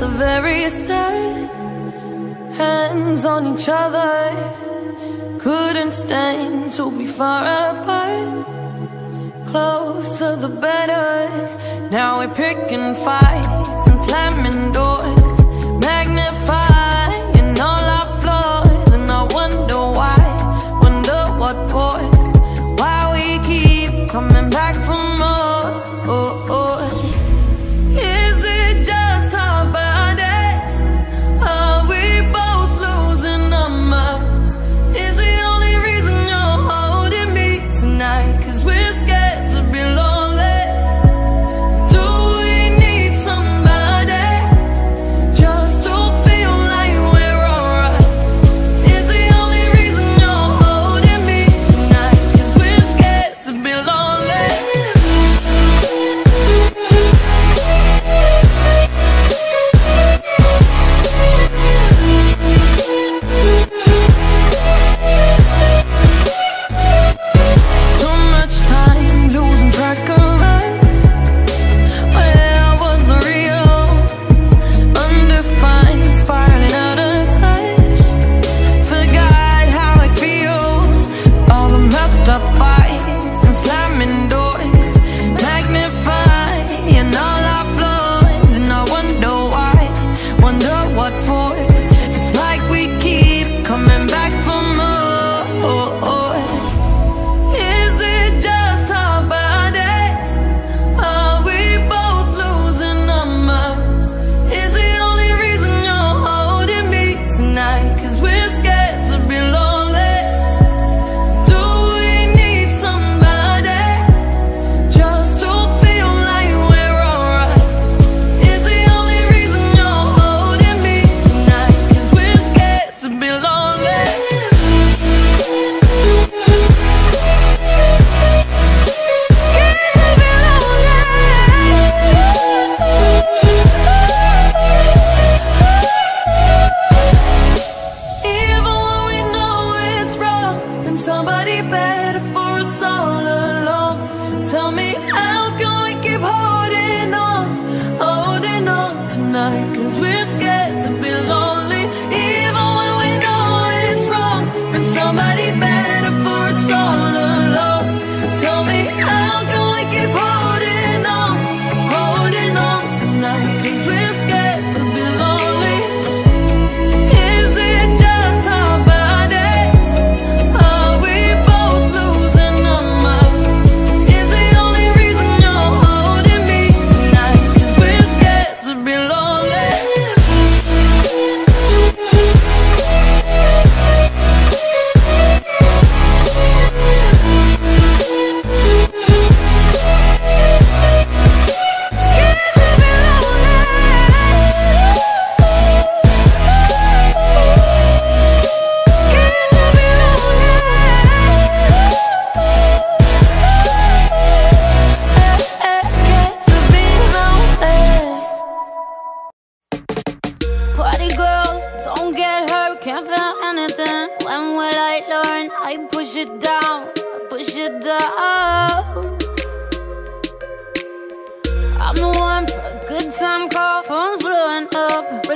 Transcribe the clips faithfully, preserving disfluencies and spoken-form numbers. at the very start, hands on each other, couldn't stand to be far apart. Closer the better. Now we're picking fights and slamming doors, magnifying all our flaws. And I wonder why, wonder what for, why we keep coming back for more. Oh, oh.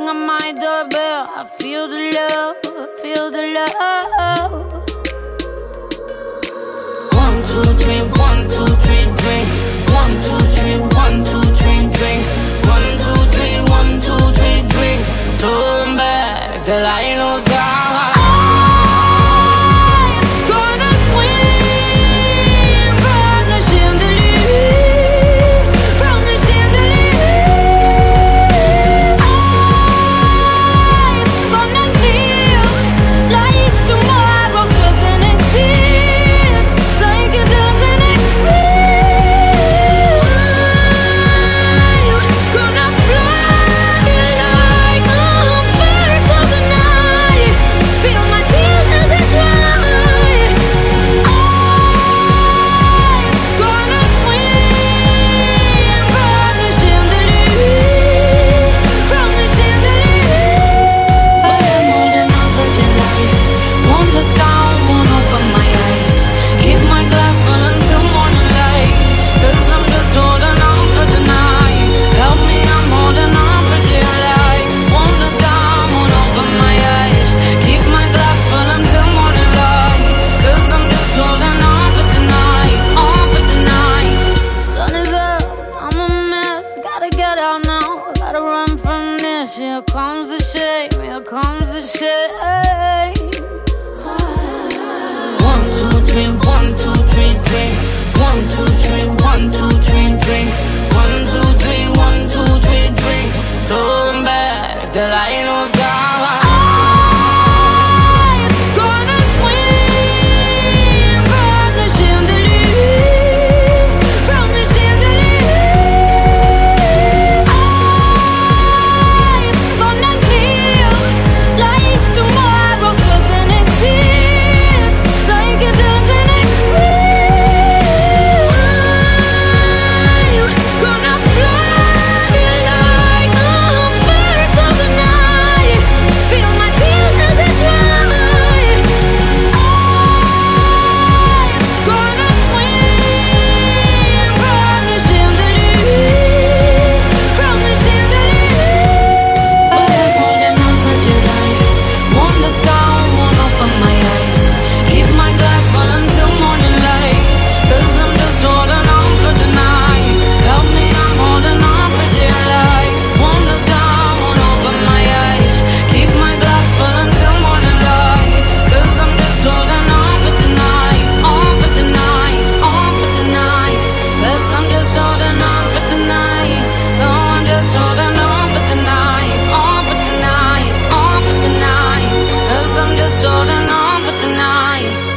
Gonna fly like a bird doesn't know. drink, one, two, three, drink. One, two, three, one, two, three, drink. One, two, three, one, two, three, drink. Turn back till I ain't no sky.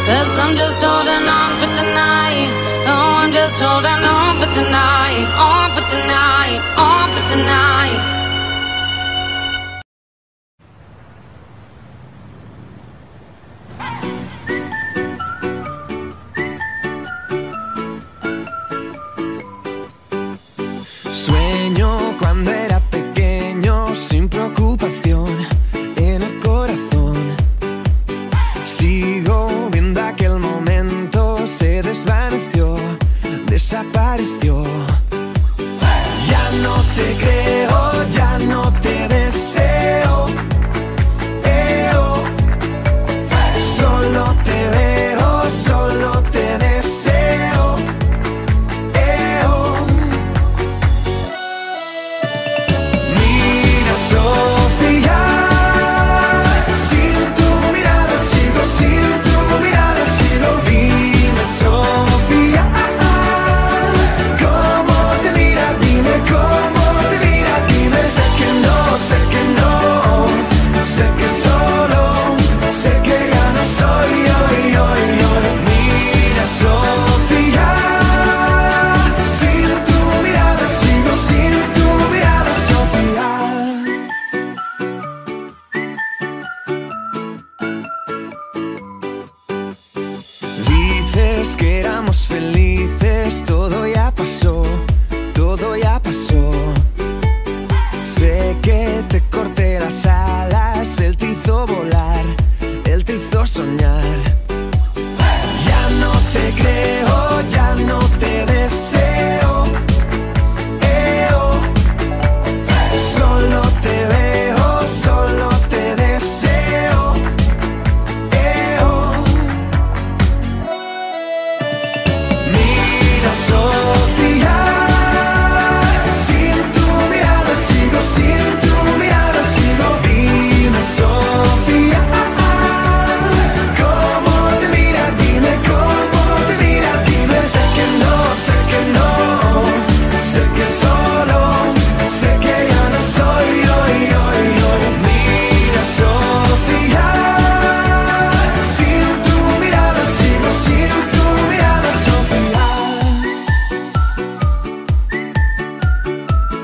Cause I'm just holding on for tonight. Oh, I'm just holding on for tonight. On for tonight. On for tonight. Sueño cuando era pequeño, sin preocupación en el corazón. Sigo viendo aquel momento, se desvaneció, desapareció. Ya no te creo, ya no te deseo, eh, oh. Solo te veo, solo te deseo, eh, oh. Mira, Sofía, sin tu mirada sigo, sin tu mirada sigo. Dime, Sofía, cómo te mira, dime cómo te mira, dime. Sé que no, sé que no, sé que solo, sé que ya no soy hoy, hoy, hoy. Mira, Sofía, sin tu mirada sigo, sin tu mirada, Sofía. Dices que éramos felices, todo ya pasó, todo ya pasó. Sé que te corté las alas, él te hizo volar, él te hizo soñar. Ya no te creo, ya no te deseo, eh, oh. Solo te veo, solo te deseo, eh, oh. Mira, Sofía, sin tu mirada sigo, sin tu mirada sigo. Dime, Sofía, cómo te mira, dime cómo te mira, dime. Sé que no, sé que no, sé que solo, sé que ya no soy hoy, hoy, hoy. Mira, Sofía, sin tu mirada sigo, sin tu mirada, Sofía.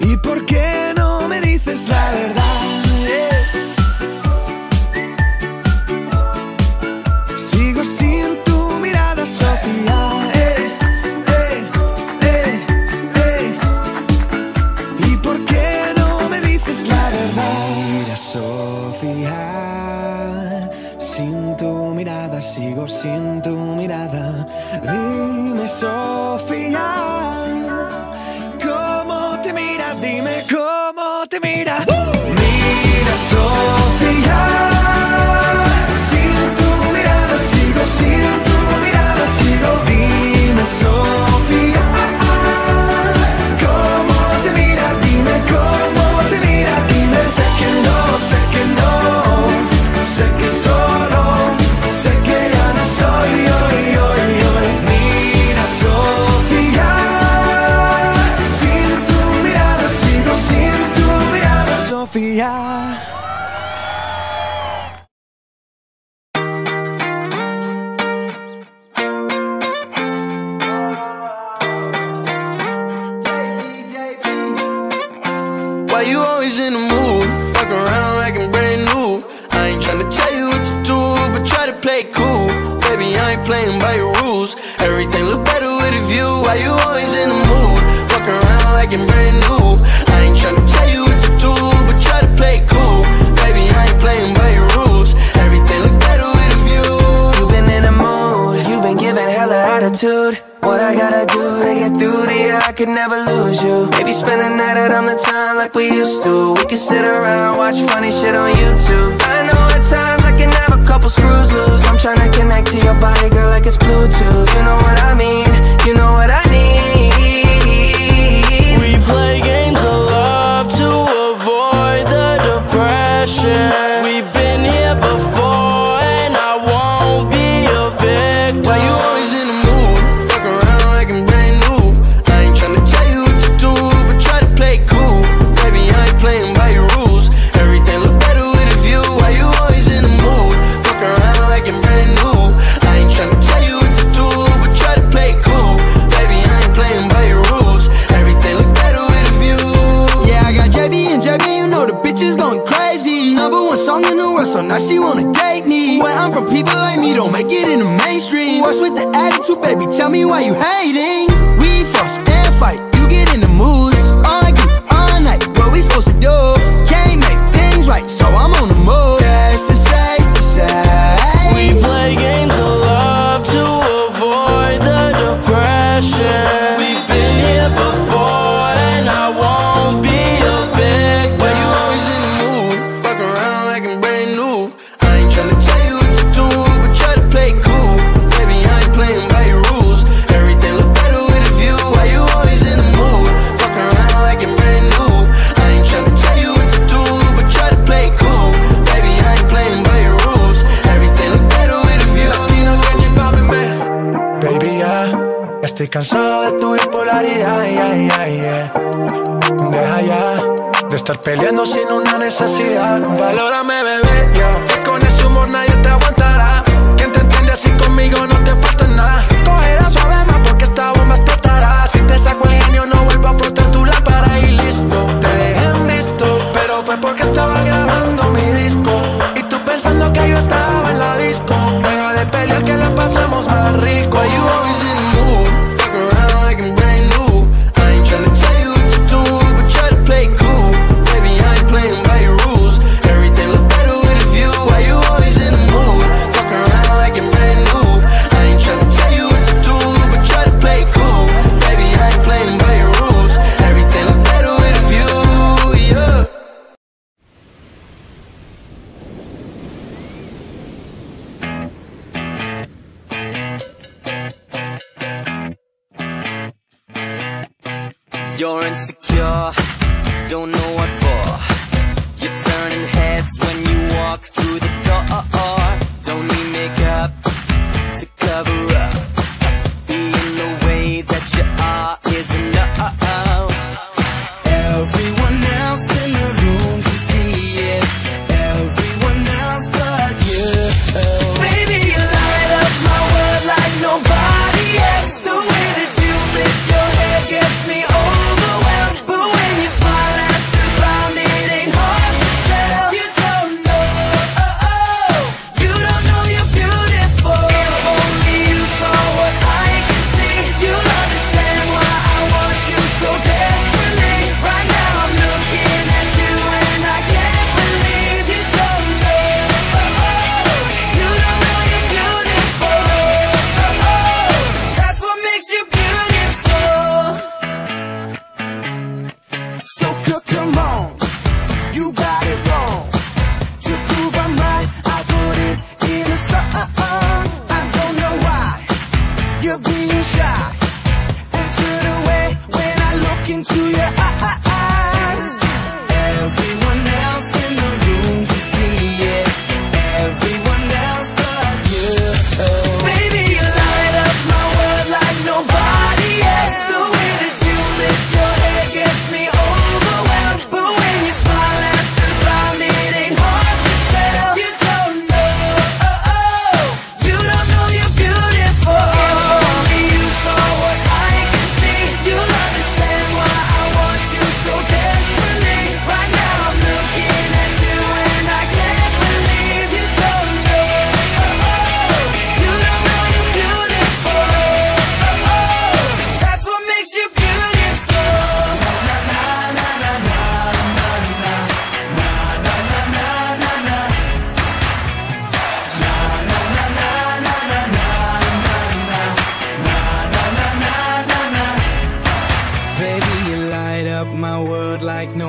¿Y por qué no me dices la verdad? Eh. Sigo sin tu mirada, Sofía. Eh, eh, eh, eh. ¿Y por qué no me dices la verdad? Mira, Sofía, sin tu mirada sigo, sin tu mirada. Dime, Sofía, cómo te mira, dime cómo te mira. Mira, Sofía, sin tu mirada sigo, sin tu mirada sigo. Dime, Sofía, cómo te mira, dime cómo te mira, dime. Sé que no, sé que no, sé que solo, sé que ya no soy like playing by your rules. Everything look better with a view. Why you always in the mood? Fuck around like you're brand new. I ain't tryna tell you what to do, but try to play cool. Baby, I ain't playing by your rules. Everything look better with a view. You been in the mood, you been giving hella attitude. What I gotta do to get through to you? I could never lose you. Maybe spend a night out on the town like we used to. We could sit around, watch funny shit on YouTube. I know at times I can have a couple screws loose. I'm tryna connect to your body, girl, like it's Bluetooth. You know what I mean, you know what I need. We play games of love to avoid the depression. We've been here before and I won't be a victim. Why you always in the mood? So now she wanna date me. When I'm from people like me, don't make it in the mainstream. What's with the attitude, baby? Tell me why you hating. We fuss and fight, you get in the moods. Argue all night, what we supposed to do? Can't make things right, so I'm on the move. Yes, it's safe to say. We play games of love to avoid the depression. We've been here before and I won't be a victim. Why you always in the mood? Fuck around like I'm brand new. Estoy cansado de tu bipolaridad, yeah, yeah, yeah. Deja ya de estar peleando sin una necesidad. Valórame, bebé, yeah. Con ese humor nadie te aguantará. Quien te entiende así conmigo no te falta nada. Cogerá suave más porque esta bomba explotará. Si te saco el genio no vuelvo a frotar tu lámpara y listo. Te dejé en visto, pero fue porque estaba grabando mi disco. Y tú pensando que yo estaba en la disco. Deja de pelear que la pasamos más rico. Why you always in the mood? Fuck around like I'm brand new. I ain't tryna tell you what to do, but try to play cool. Baby, I ain't playing by your rules. Everything look better with a view. Why you always in the mood? Fuck around like I'm brand new. I ain't tryna tell you what to do, but try to play cool. Baby, I ain't playing by your rules. Everything look better with a view, yeah. You're insecure, don't know what for. You're turning heads when you walk through the door. Don't need makeup to cover up. Being the way that you are is enough. Everyone else in the room can see it. Everyone else but you. Baby, you light up my world like nobody else. The way that you flip your hair gets me over.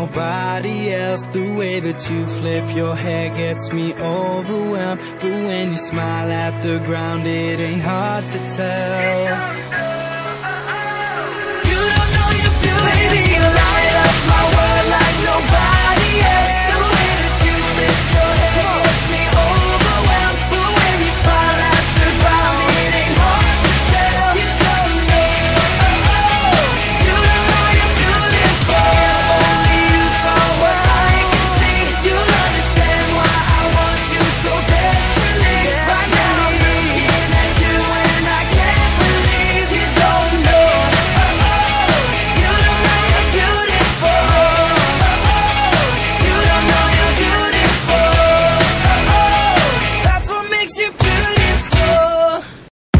nobody else. The way that you flip your hair gets me overwhelmed, but when you smile at the ground it ain't hard to tell. You don't know your beauty, baby, you light up my world like nobody else. The way that you flip your hair gets me overwhelmed, but when you smile at the ground it ain't hard to tell. You don't know, you don't know you're beautiful. Only you saw what I can see. You'll understand why I want you so desperately. Right now I'm looking at you and I can't believe you don't know. You don't know you're beautiful. You don't know you're beautiful. That's what makes you beautiful.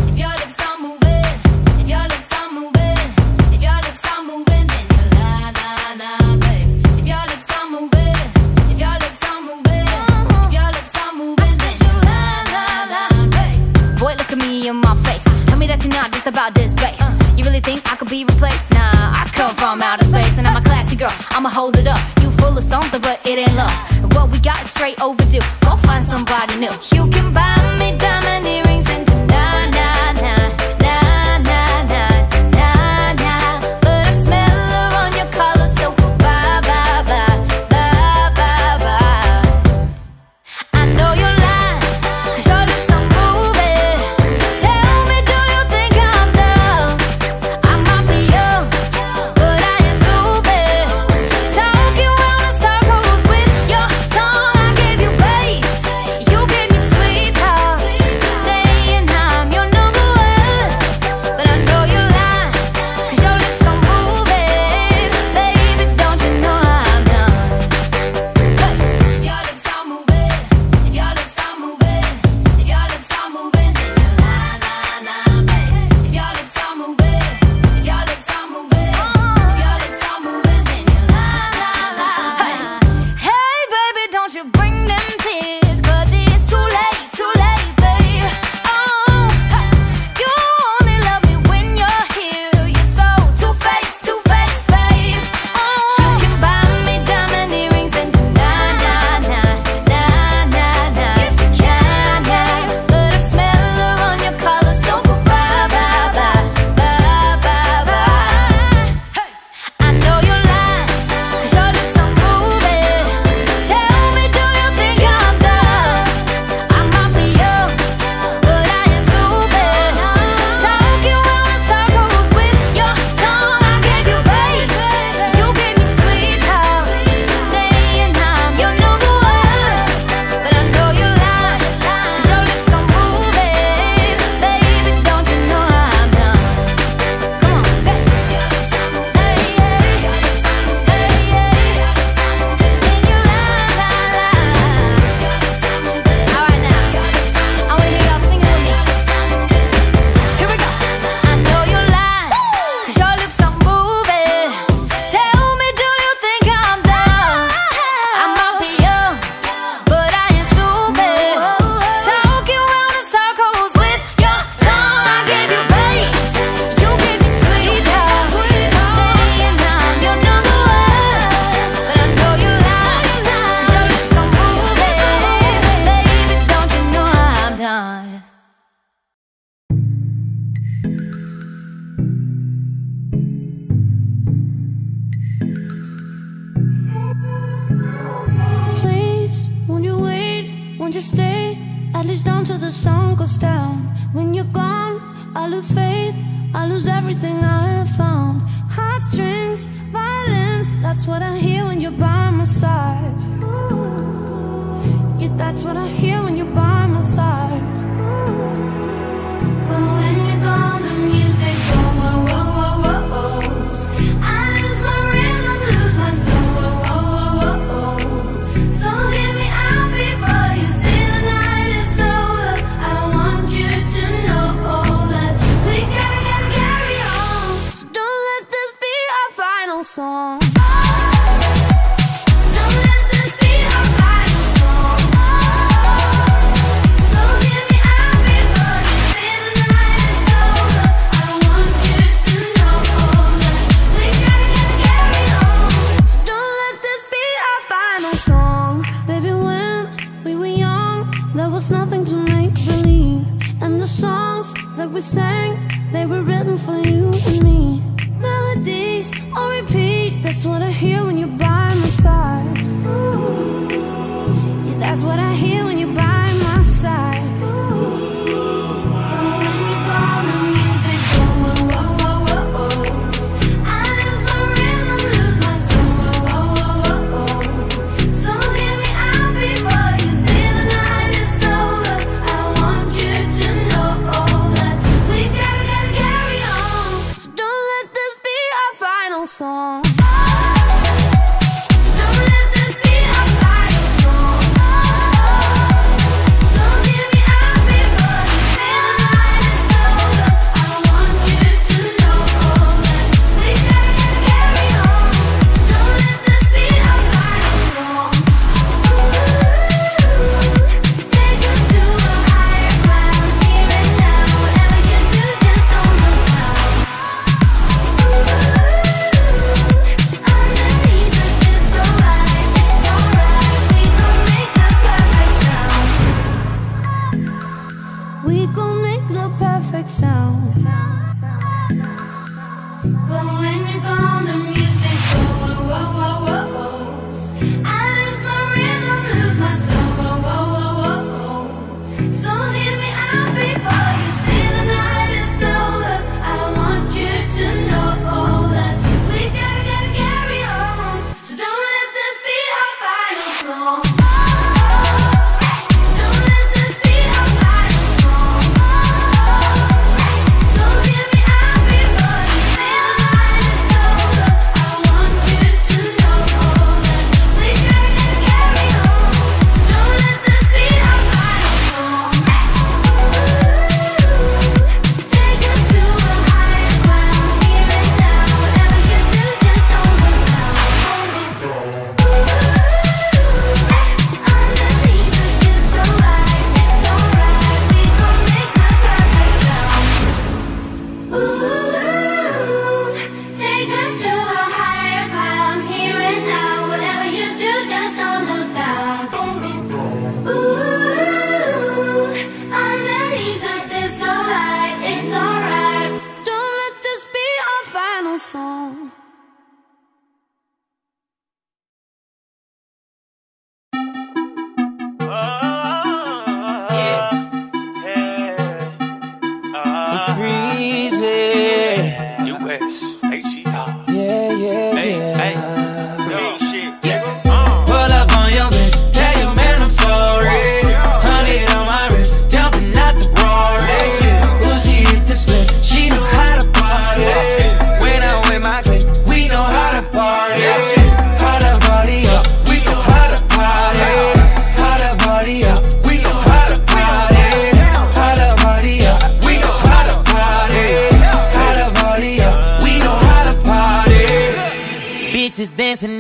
If your lips are moving, if your lips are moving, if your lips are moving, then you're la la la, babe. If your lips are moving, if your lips are moving, if your lips are moving, then you're la la la, babe. Boy, look at me in my face. Tell me that you're not just about this bass. You really think I could be replaced? Nah, I come from outer space and I'm a classy girl. I'ma hold it up. You full of something, but it ain't love. And what we got is straight overdue. Go find somebody new. You can buy me diamond earrings and na na na na na na na na, but I smell her on your collar, so bye bye bye bye bye bye. I know you're lying, 'cause your lips are moving. Tell me, do you think I'm dumb? I might be young, but I ain't stupid. Talking round in circles with your tongue. I gave you bass, you gave me sweet talk, saying I'm your number one. But I know you lie, 'cause your lips are moving. Baby, don't you know I'm done? If your lips are moving, if your lips are moving, if your lips are moving, then you're la la la, babe. If your lips are moving, if your lips are moving, if your lips are moving, then you're la la la. Hey, baby, don't you bring them tears, 'cause it's too late, too late, babe. Oh, hey. You only love me when you're here. You're so two faced, two faced, babe. Oh, you can buy me diamond earrings and na na na na na na. Yes, you can, yeah. But I smell her on your collar, so bye bye bye bye bye bye. I know you're lying, 'cause your lips are moving. Tell me, do you think I'm dumb? I might be young, but I ain't stupid. Talking round in circles with your tongue. I gave you bass, you gave me sweet talk, saying I'm your number one. But I know you lie, 'cause your lips are moving. Baby, don't you know I'm done? Come on, say it. Hey, hey, hey, hey. Then you lie, lie, lie. All right, now I wanna hear y'all singing with me. Here we go. I know you lie, 'cause your lips are moving. Tell me, do you think I'm dumb? I might be young, but I ain't stupid. Talking round in circles with your tongue. I gave you bass, you gave me sweet talk, saying I'm your number one. But I know you lie, 'cause your lips are moving. Baby, don't you know I'm done? Please, won't you wait, won't you stay? At least until the sun goes down. When you're gone, I lose faith, I lose everything I have found. Heartstrings, violence, that's what I hear when you're by my side. Yeah, that's what I hear when you're by my side. But when you're gone, the music goes whoa, whoa, whoa, whoa, whoa. I lose my rhythm, lose my soul, whoa, whoa, whoa, whoa, whoa. So hear me out before you say the night is over. I want you to know that we gotta carry on. So don't let this be our final song. So don't let this be our final song. So songs that we sang, they were written for you and me. Melodies on repeat, that's what I hear when you're by my side. Yeah, that's what I hear when you're by my side.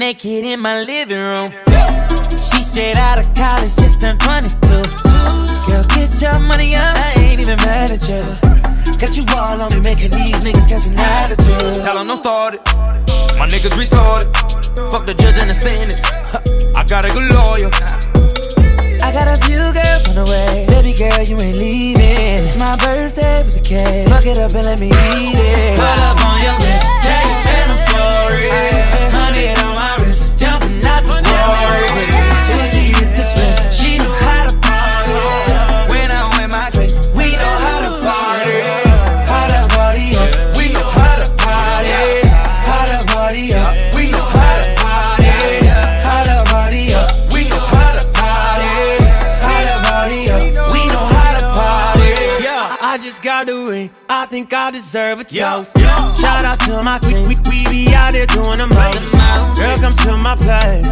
Naked in my living room. She straight out of college, just turned twenty-two. Girl, get your money up, I ain't even mad at you. Got you all on me, making these niggas catch an attitude. Tell them don't start it, my niggas retarded. Fuck the judge and the sentence, I got a good lawyer. I got a few girls on the way, baby girl, you ain't leaving. It's my birthday with the cake, fuck it up and let me eat it. Pull up on your list, take it and I'm sorry. Honey, on my wrist, jumping out the car. Uzi hit the switch, she know how to party. When I wear my clique, we know how to party. How to party up, we know how to party. How to party up, we know how to party. How to party up, we know how to party. How to party up, we know how to party. Yeah, I just got the ring, I think I deserve a toast. Shout out to my team, we, we, we be out there doing them right. Girl, come to my place,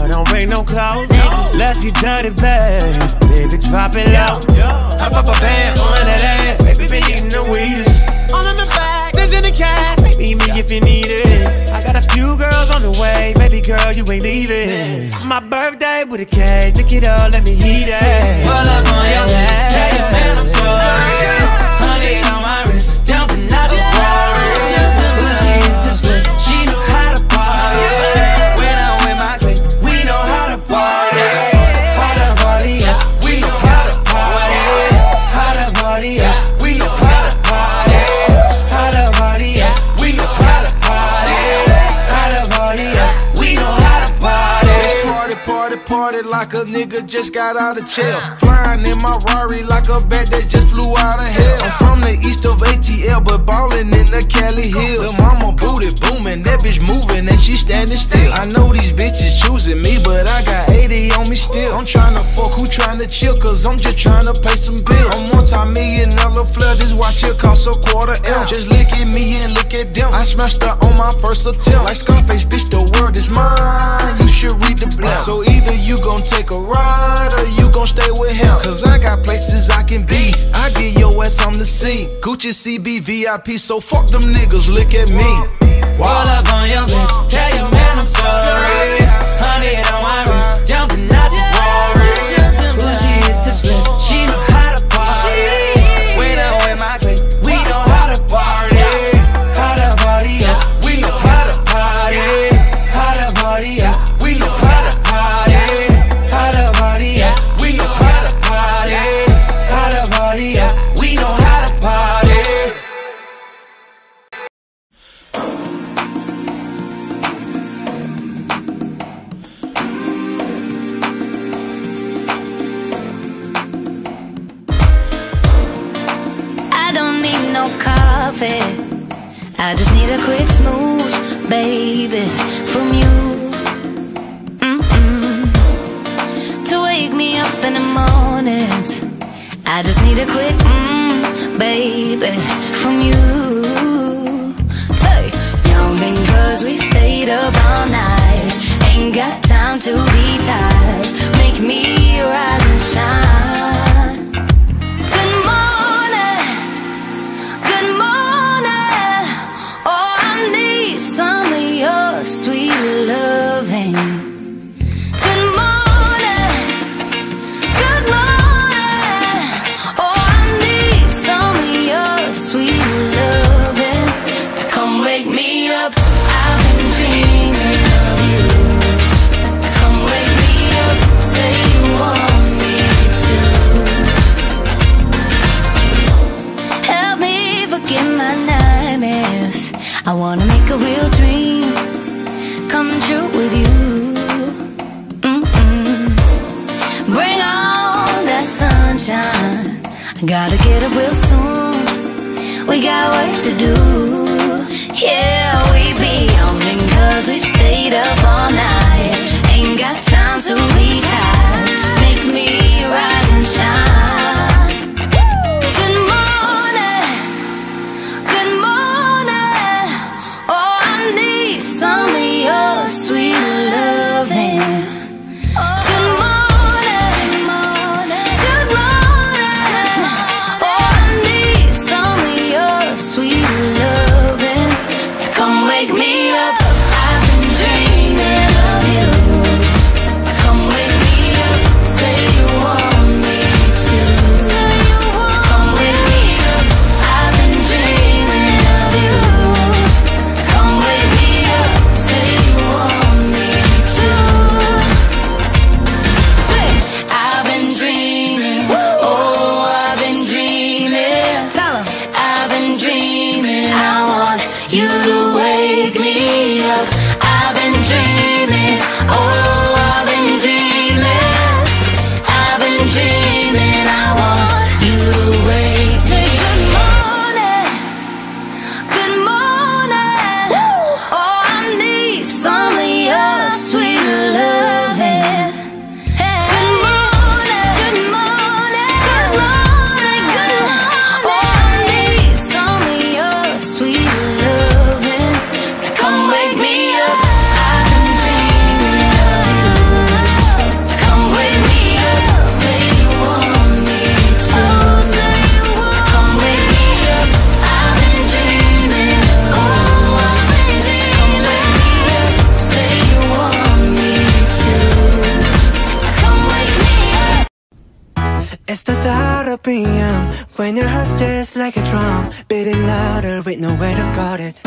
I don't bring no clothes. Let's get dirty, babe, baby, drop it low. I pop a band on that ass, baby, been eating the weedest. All in the back, there's in the cash, meet me if you need it. I got a few girls on the way, baby girl, you ain't leaving. It's my birthday with a cake, pick it up, let me eat it. Pull up on your ass, tell your man I'm sorry. Honey on my wrist, jumping out the bar. We know how like a nigga just got out of jail. Flying in my Rari like a bat that just flew out of hell. I'm from the east of A T L, but ballin' in the Cali Hills. The mama booty boomin', that bitch movin' and she standin' still. I know these bitches choosin' me, but I got eighty on me still. I'm tryna fuck, who tryna chill, cause I'm just tryna pay some bills. I'm multi-million dollar flood, this watch it cost a quarter M. Just look at me and look at them, I smashed her on my first attempt. Like Scarface, bitch, the world is mine, you should read the blast. So either you gon' take a ride or you gon' stay with him, cause I got places I can be, I get your ass on the sea. Gucci, C B, V I P, so fuck them niggas, look at me. Wall up on your bitch, tell your man I'm sorry. Honey on my wrist, jumping out the Rory. Uzi hit the switch, she know how to party. When I'm with my clique, we know how to party. How to party up, we know how to party. How to party up, we know how to party. How to party up, we know how to party. How to party up, we know how to party. I just need a quick smooch, baby, from you. Mm-mm. To wake me up in the mornings. I just need a quick mm, baby, from you. Say, yawning cause we stayed up all night. Ain't got time to be tired. Make me rise and shine. I wanna make a real dream come true with you. Mm-mm. Bring on that sunshine. I gotta get up real soon. We got work to do. Yeah, we be yawning cause we stayed up all night. Ain't got time to be tired. Make me rise and shine. It's the thought of being when your heart's just like a drum, beating louder with nowhere to guard it.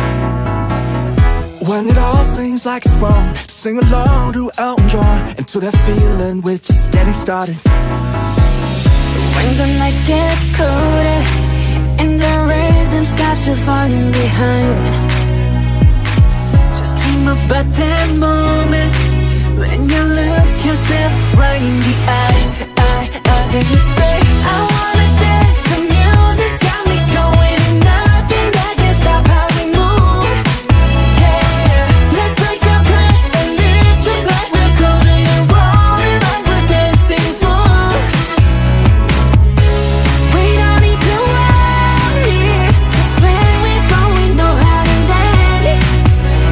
When it all seems like it's wrong, just sing along to Elton John, and to that feeling we're just getting started. When the nights get colder and the rhythm's got you falling behind, just dream about that moment when you look yourself right right in the eye, eye, eye. Then you say, I wanna dance. The music's got me going and nothing that can stop how we move. Yeah, let's break our glass and live just like we're golden and rolling like we're dancing fools. We don't need to worry, just where we're going, know how to land it.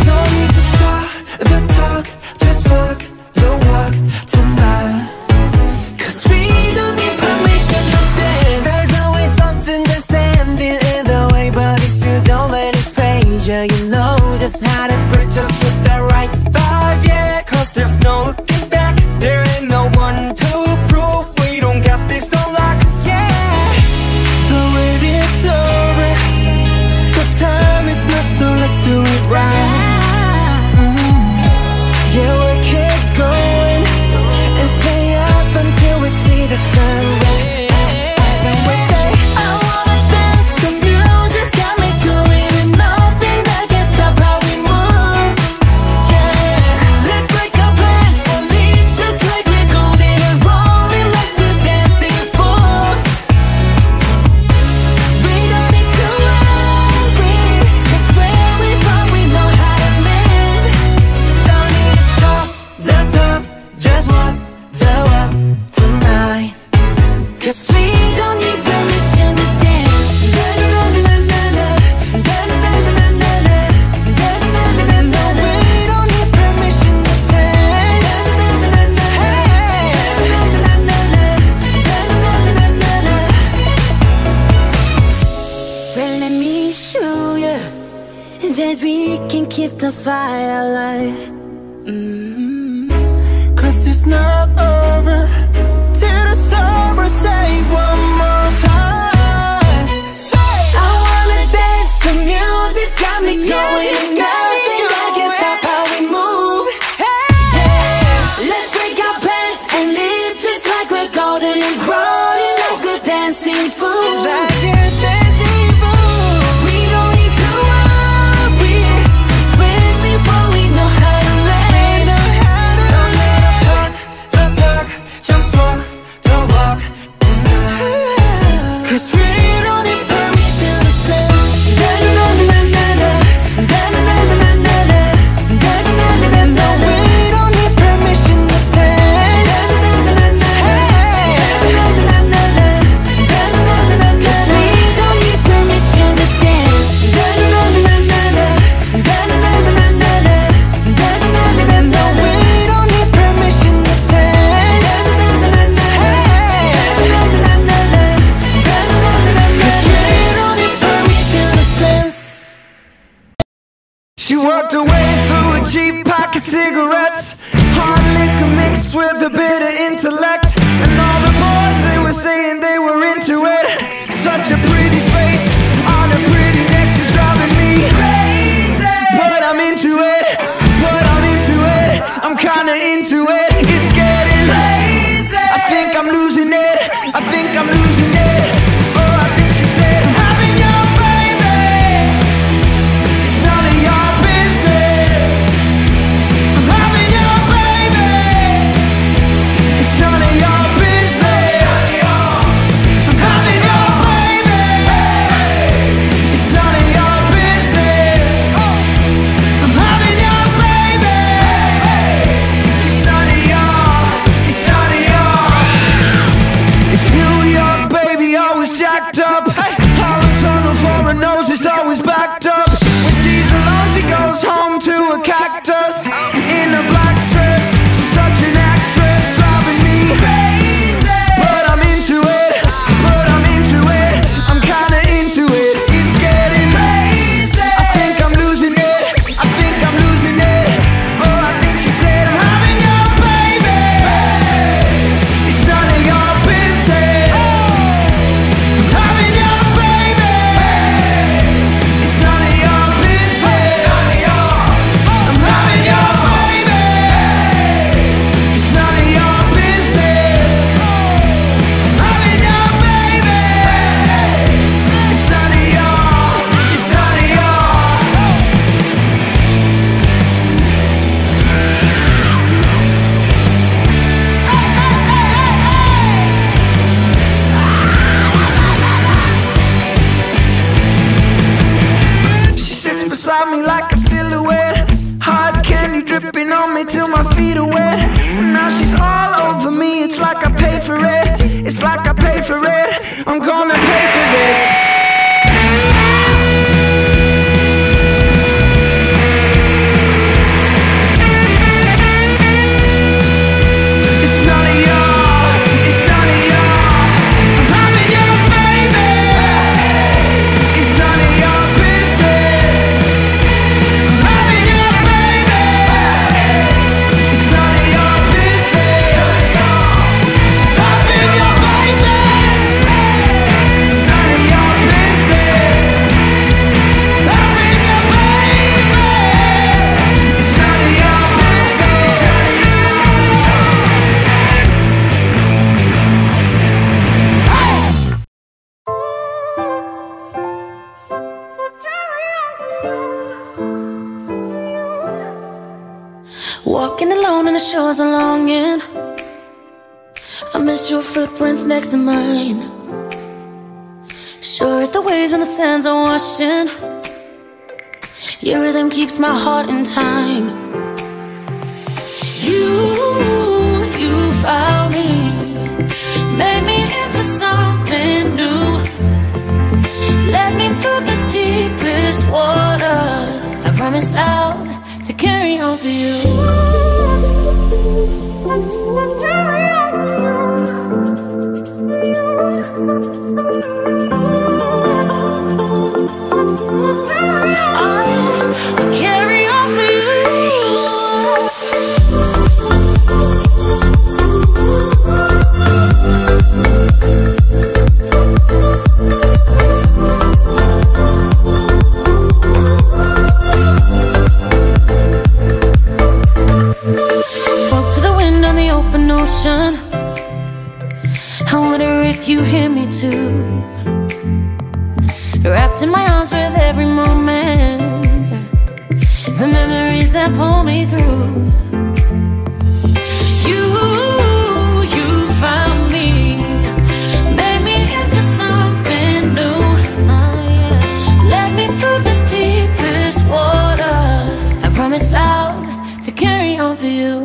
Don't need to talk the talk, just walk the walk tonight. How to just with the right vibe, yeah. Cause there's no looking back. There ain't no one to prove. We don't got this on lock, yeah. The wait is over, the time is now, so let's do it right. Mm-hmm. Yeah, we'll keep going and stay up until we see the sun. That we can keep the fire alive. Mm-hmm. Cause it's not over till the summer. Say one more time. Say, I wanna dance. The music's got me going. Nothing that can stop how we move. Hey. Yeah. Let's break our pants and live just like we're golden and rolling like we're dancing fools. Like she walked away through a Jeep, pocket cigarettes, hard liquor mixed with a bit of intellect. And all the boys, they were saying they were into it. Such a pretty face on a pretty neck, she's driving me crazy. But I'm into it, but I'm into it, I'm kinda into it. It's getting lazy, I think I'm losing it, I think I'm losing it. None of your business. inside me like a silhouette. Hard candy dripping on me till my feet are wet. And now she's all over me, it's like I paid for it. It's like I paid for it, I'm gonna pay for this. Walking alone on the shores of longing, I miss your footprints next to mine. Sure as the waves and the sands are washing, your rhythm keeps my heart in time. You, you found me, made me into something new, led me through the deepest water. I promise I'll to carry on for you. I will carry on for you. You hear me too, wrapped in my arms with every moment, the memories that pull me through. You, you found me, made me into something new, led me through the deepest water. I promise I'll to carry on for you.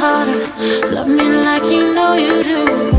Harder, love me like you know you do.